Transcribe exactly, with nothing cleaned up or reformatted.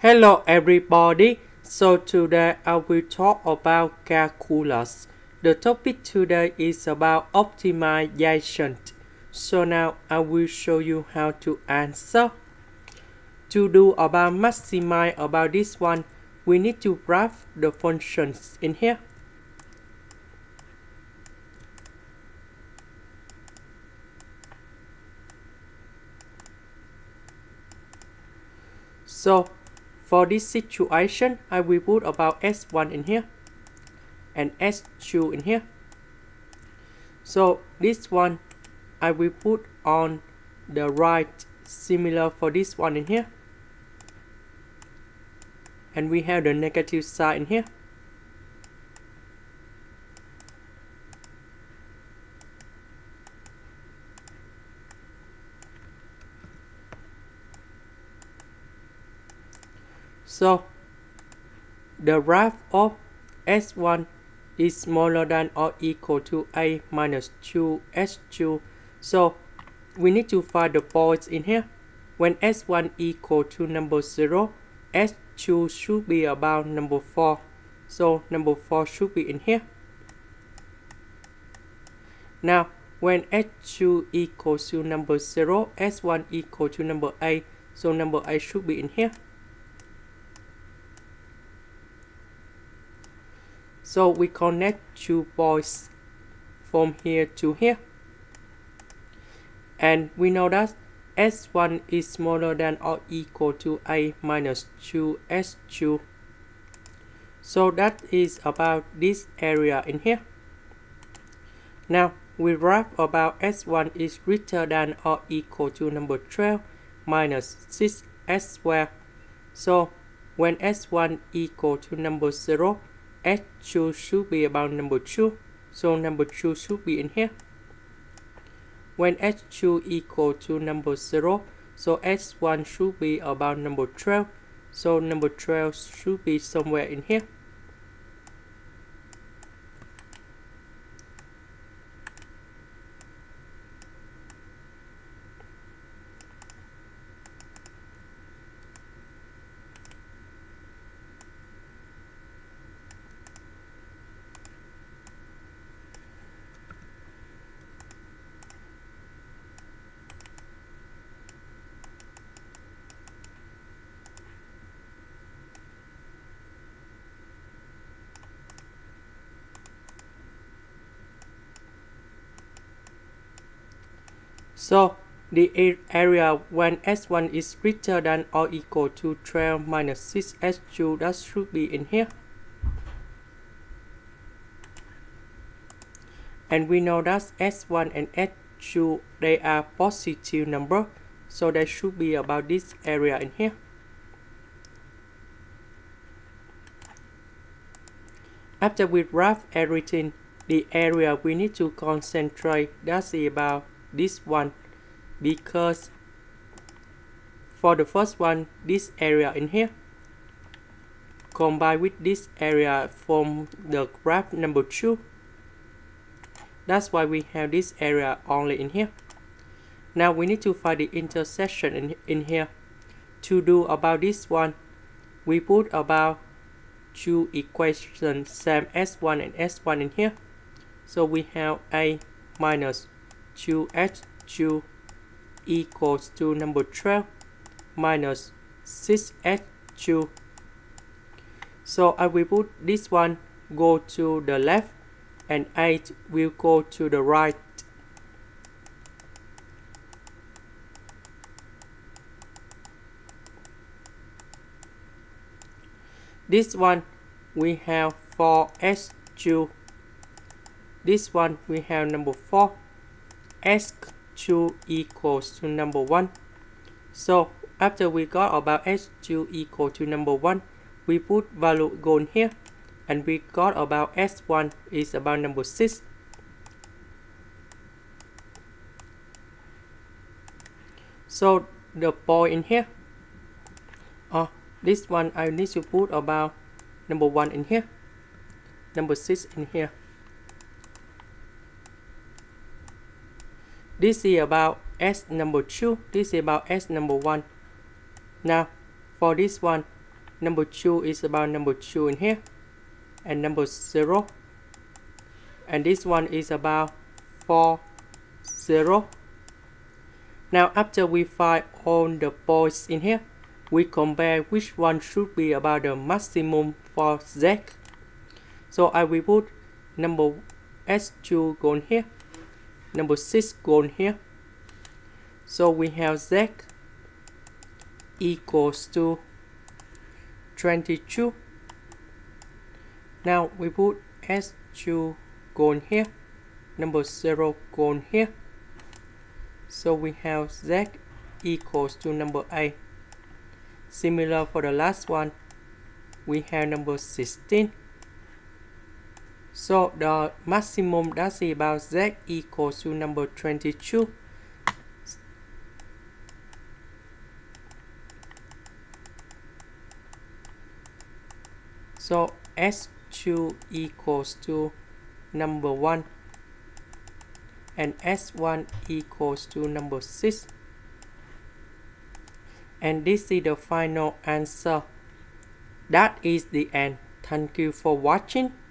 Hello everybody, so today I will talk about calculus. The topic today is about optimization. So now I will show you how to answer. To do about maximize about this one, we need to graph the functions in here. So for this situation, I will put about S one in here and S two in here. So this one I will put on the right, similar for this one in here. And we have the negative sign in here. So the graph of S one is smaller than or equal to A minus two S two. So we need to find the points in here. When S one equal to number zero, S two should be about number four. So number four should be in here. Now when S two equals to number zero, S one equal to number eight. So number eight should be in here. So we connect two points from here to here. And we know that S one is smaller than or equal to A minus two S two. So that is about this area in here. Now we graph about S one is greater than or equal to number twelve minus six S squared. So when S one equal to number zero, S two should be about number two, so number two should be in here. When S two equal to number zero, so S one should be about number twelve, so number twelve should be somewhere in here. So the area when S one is greater than or equal to twelve minus six S two, that should be in here. And we know that S one and S two, they are positive number, so they should be about this area in here. After we graph everything, the area we need to concentrate, that's about this one, because for the first one, this area in here combined with this area from the graph number two, that's why we have this area only in here. Now we need to find the intersection in, in here. To do about this one, we put about two equations same S one and S one in here. So we have A minus two S two equals to number twelve minus six S two. So I will put this one go to the left and eight will go to the right. This one we have four S two. This one we have number four. S two equals to number one. So after we got about S two equal to number one, we put value go in here, and we got about S one is about number six. So the point in here, oh, this one I need to put about number one in here, number six in here. This is about S number two, this is about S number one. Now for this one, number two is about number two in here, and number zero, and this one is about four zero. Now after we find all the points in here, we compare which one should be about the maximum for Z. So I will put number S two go here, number six go here. So we have Z equals to twenty-two. Now we put S two go here, number zero go here. So we have Z equals to number eight. Similar for the last one, we have number sixteen. So the maximum that's about Z equals to number twenty-two. So S two equals to number one, and S one equals to number six. And this is the final answer. That is the end. Thank you for watching.